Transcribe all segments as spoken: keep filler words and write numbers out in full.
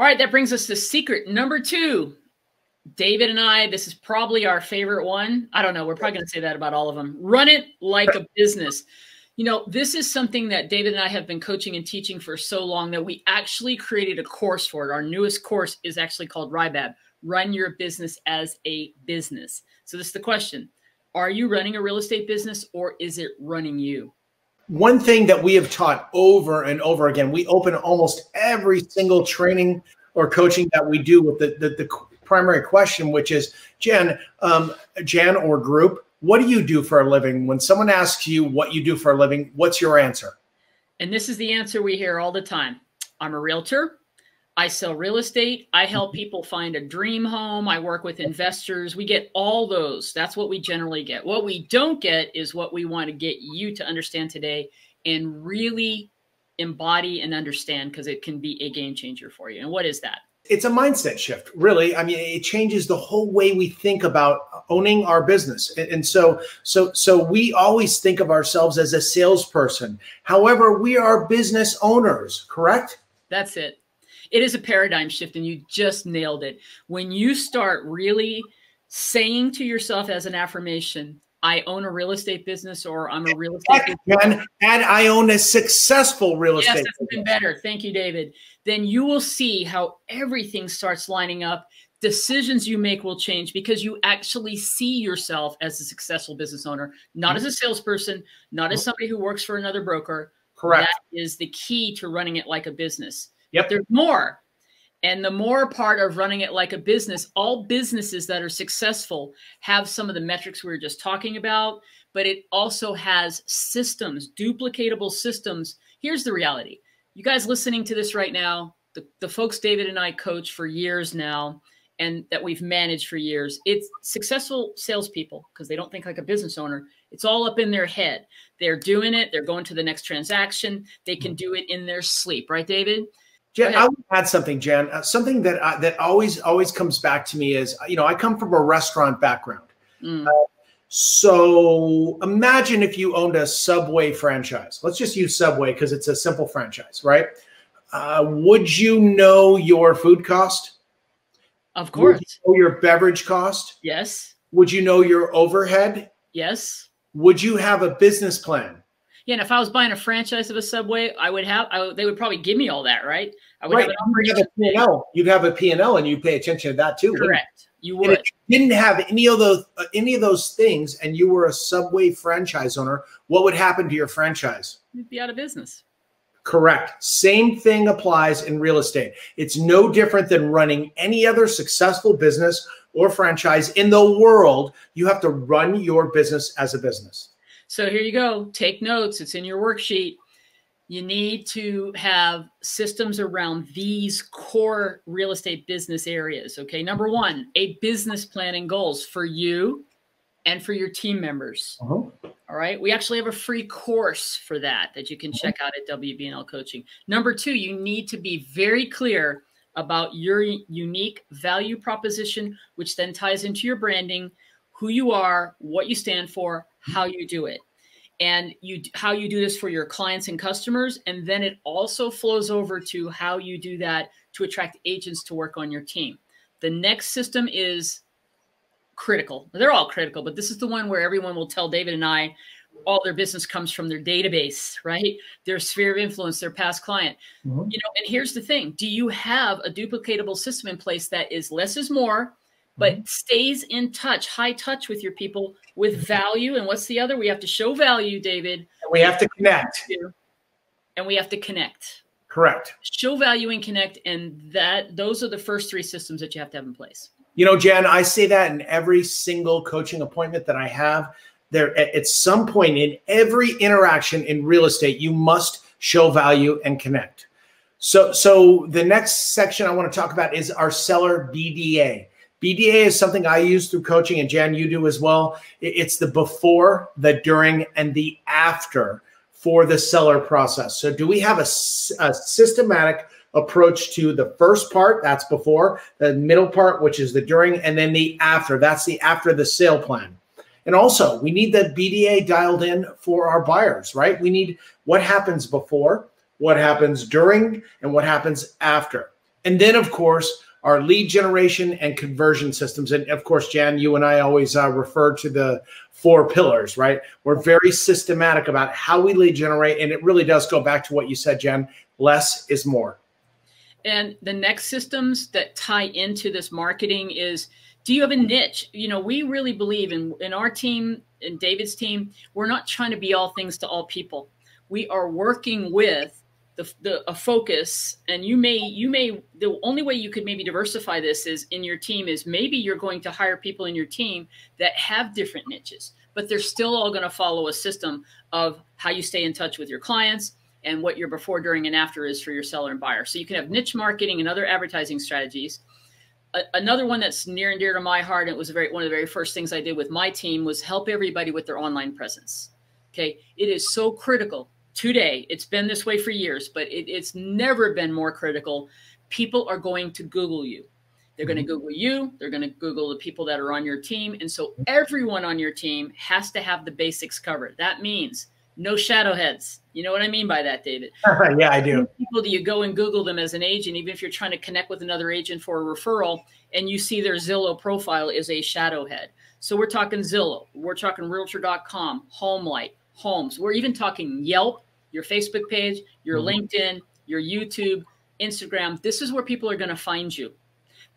All right, that brings us to secret number two. David and I, this is probably our favorite one. I don't know. We're probably going to say that about all of them. Run it like a business. You know, this is something that David and I have been coaching and teaching for so long that we actually created a course for it. Our newest course is actually called R I B A B, Run Your Business as a Business. So this is the question. Are you running a real estate business, or is it running you? One thing that we have taught over and over again, we open almost every single training or coaching that we do with the, the, the primary question, which is, Jen, um, Jen or group, what do you do for a living? When someone asks you what you do for a living, what's your answer? And this is the answer we hear all the time. I'm a realtor. I sell real estate. I help people find a dream home. I work with investors. We get all those. That's what we generally get. What we don't get is what we want to get you to understand today and really embody and understand, because it can be a game changer for you. And what is that? It's a mindset shift, really. I mean, it changes the whole way we think about owning our business. And so, so, so we always think of ourselves as a salesperson. However, we are business owners, correct? That's it. It is a paradigm shift, and you just nailed it. When you start really saying to yourself as an affirmation, I own a real estate business, or I'm a real estate business. And I own a successful real estate business. Yes, that's even better. Thank you, David. Then you will see how everything starts lining up. Decisions you make will change because you actually see yourself as a successful business owner, not as a salesperson, not as somebody who works for another broker. Correct. That is the key to running it like a business. Yep. There's more. And the more part of running it like a business, all businesses that are successful have some of the metrics we were just talking about, but it also has systems, duplicatable systems. Here's the reality. You guys listening to this right now, the, the folks David and I coach for years now, and that we've managed for years, it's successful salespeople, because they don't think like a business owner. It's all up in their head. They're doing it. They're going to the next transaction. They can do it in their sleep. Right, David? Jen, I would add something, Jen. Uh, something that I, that always always comes back to me is, you know, I come from a restaurant background. Mm. Uh, so imagine if you owned a Subway franchise. Let's just use Subway because it's a simple franchise, right? Uh, would you know your food cost? Of course. Would you know your beverage cost? Yes. Would you know your overhead? Yes. Would you have a business plan? Yeah, and if I was buying a franchise of a Subway, I would have. I, they would probably give me all that, right? I would right. have an You'd have a P and L. You'd have a P and L, and you'd pay attention to that too. Correct. You would. And if you didn't have any of those uh, any of those things, and you were a Subway franchise owner, what would happen to your franchise? You'd be out of business. Correct. Same thing applies in real estate. It's no different than running any other successful business or franchise in the world. You have to run your business as a business. So here you go. Take notes. It's in your worksheet. You need to have systems around these core real estate business areas. Okay. Number one, a business plan and goals for you and for your team members. Uh-huh. All right. We actually have a free course for that that you can check out at W B N L Coaching. Number two, you need to be very clear about your unique value proposition, which then ties into your branding, who you are, what you stand for, how you do it, and you how you do this for your clients and customers. And then it also flows over to how you do that to attract agents to work on your team. The next system is critical. They're all critical, but this is the one where everyone will tell David and I all their business comes from their database, right? Their sphere of influence, their past client. Mm-hmm. You know, and here's the thing. Do you have a duplicatable system in place that is less is more, but stays in touch, high touch with your people with value? And what's the other? We have to show value, David. And we have to connect. And we have to connect. Correct. Show value and connect. And that those are the first three systems that you have to have in place. You know, Jen, I say that in every single coaching appointment that I have. There, at some point in every interaction in real estate, you must show value and connect. So, so the next section I want to talk about is our seller B D A. B D A is something I use through coaching, and Jan, you do as well. It's the before, the during, and the after for the seller process. So do we have a, a systematic approach to the first part, that's before, the middle part, which is the during, and then the after, that's the after the sale plan. And also, we need the B D A dialed in for our buyers, right? We need what happens before, what happens during, and what happens after. And then, of course, our lead generation and conversion systems. And of course, Jan, you and I always uh, refer to the four pillars, right? We're very systematic about how we lead generate. And it really does go back to what you said, Jan, less is more. And the next systems that tie into this marketing is, do you have a niche? You know, we really believe in, in our team, in David's team, we're not trying to be all things to all people. We are working with The, the, a focus, and you may, you may, the only way you could maybe diversify this is in your team is maybe you're going to hire people in your team that have different niches, but they're still all going to follow a system of how you stay in touch with your clients and what your before, during, and after is for your seller and buyer. So you can have niche marketing and other advertising strategies. A, another one that's near and dear to my heart, and it was a very, one of the very first things I did with my team, was help everybody with their online presence. Okay. It is so critical. Today, it's been this way for years, but it, it's never been more critical. People are going to Google you. They're going to Google you. They're going to Google the people that are on your team. And so everyone on your team has to have the basics covered. That means no shadow heads. You know what I mean by that, David? Yeah, I do. People, do you go and Google them as an agent, even if you're trying to connect with another agent for a referral, and you see their Zillow profile is a shadow head. So we're talking Zillow. We're talking Realtor dot com, HomeLight, Homes. We're even talking Yelp, your Facebook page, your LinkedIn, your YouTube, Instagram. This is where people are going to find you.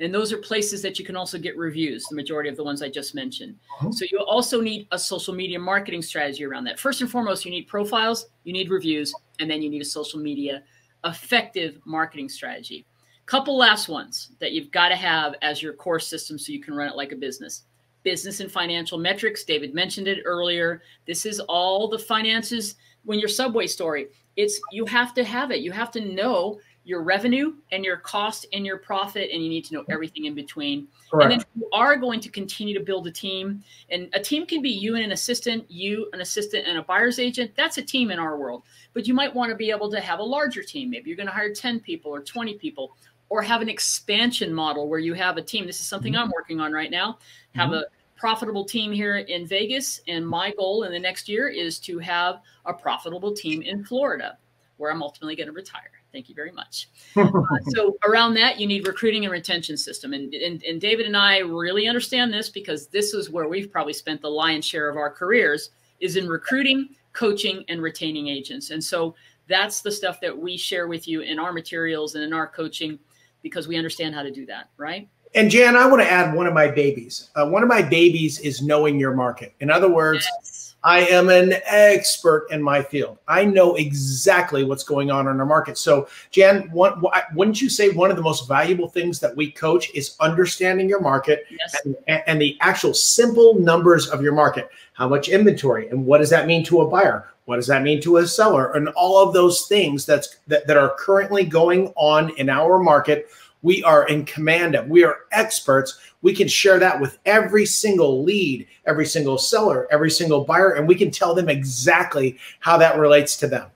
And those are places that you can also get reviews, the majority of the ones I just mentioned. So you also need a social media marketing strategy around that. First and foremost, you need profiles, you need reviews, and then you need a social media effective marketing strategy. Couple last ones that you've got to have as your core system so you can run it like a business. Business and financial metrics. David mentioned it earlier. This is all the finances. When your Subway story, it's, you have to have it. You have to know your revenue and your cost and your profit, and you need to know everything in between. Correct. And then you are going to continue to build a team. And a team can be you and an assistant, you, an assistant, and a buyer's agent. That's a team in our world. But you might want to be able to have a larger team. Maybe you're going to hire ten people or twenty people, or have an expansion model where you have a team. This is something I'm working on right now. Have a profitable team here in Vegas. And my goal in the next year is to have a profitable team in Florida, where I'm ultimately going to retire. Thank you very much. uh, so around that, you need recruiting and retention system. And, and, and David and I really understand this, because this is where we've probably spent the lion's share of our careers, is in recruiting, coaching, and retaining agents. And so that's the stuff that we share with you in our materials and in our coaching, because we understand how to do that, right? And Jan, I want to add one of my babies. Uh, one of my babies is knowing your market. In other words, yes. I am an expert in my field. I know exactly what's going on in our market. So Jan, one, wouldn't you say one of the most valuable things that we coach is understanding your market? Yes. and, and the actual simple numbers of your market? How much inventory, and what does that mean to a buyer? What does that mean to a seller? And all of those things that's, that, that are currently going on in our market, we are in command of. We are experts. We can share that with every single lead, every single seller, every single buyer, and we can tell them exactly how that relates to them.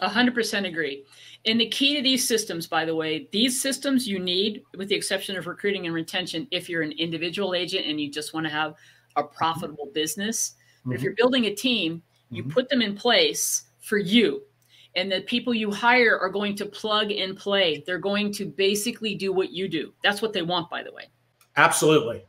A hundred percent agree. And the key to these systems, by the way, these systems you need, with the exception of recruiting and retention, if you're an individual agent and you just want to have a profitable business. But if you're building a team, you put them in place for you, and the people you hire are going to plug and play. They're going to basically do what you do. That's what they want, by the way. Absolutely.